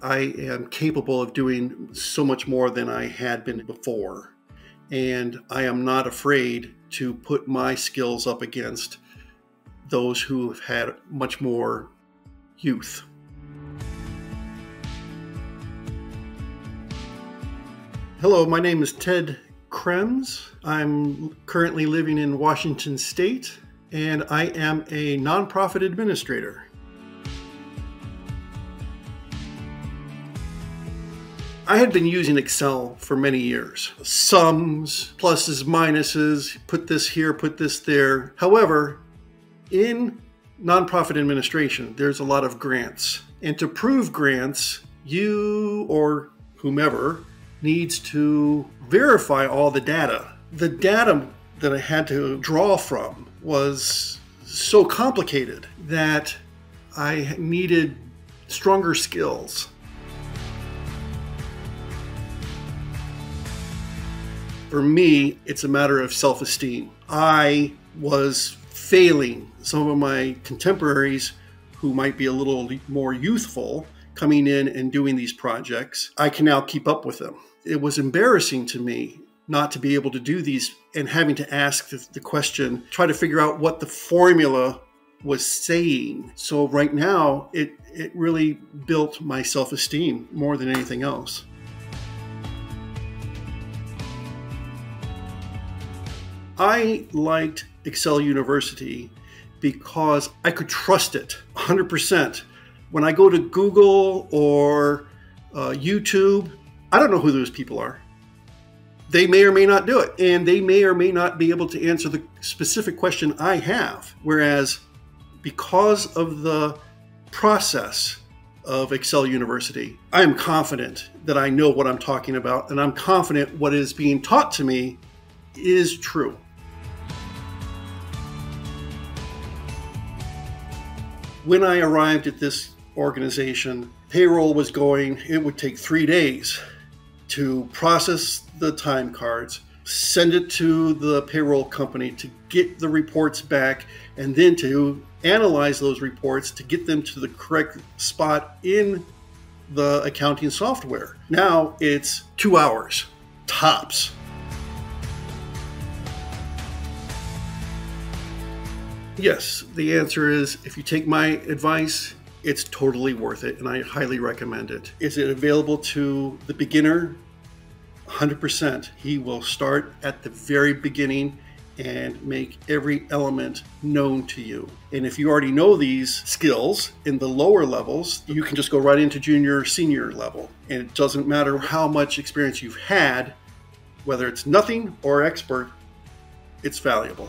I am capable of doing so much more than I had been before. And I am not afraid to put my skills up against those who have had much more youth. Hello, my name is Ted Krembs. I'm currently living in Washington State, and I am a nonprofit administrator. I had been using Excel for many years. Sums, pluses, minuses, put this here, put this there. However, in nonprofit administration, there's a lot of grants. And to prove grants, you or whomever needs to verify all the data. The data that I had to draw from was so complicated that I needed stronger skills. For me, it's a matter of self-esteem. I was failing some of my contemporaries who might be a little more youthful coming in and doing these projects. I can now keep up with them. It was embarrassing to me not to be able to do these and having to ask the question, try to figure out what the formula was saying. So right now, it really built my self-esteem more than anything else. I liked Excel University because I could trust it 100%. When I go to Google or YouTube, I don't know who those people are. They may or may not do it, and they may or may not be able to answer the specific question I have. Whereas because of the process of Excel University, I am confident that I know what I'm talking about, and I'm confident what is being taught to me is true. When I arrived at this organization, payroll was going, it would take 3 days to process the time cards, send it to the payroll company to get the reports back, and then to analyze those reports to get them to the correct spot in the accounting software. Now it's 2 hours, tops. Yes, the answer is, if you take my advice, it's totally worth it, and I highly recommend it. Is it available to the beginner? 100%. He will start at the very beginning and make every element known to you. And if you already know these skills in the lower levels, you can just go right into junior, senior level. And it doesn't matter how much experience you've had, whether it's nothing or expert, it's valuable.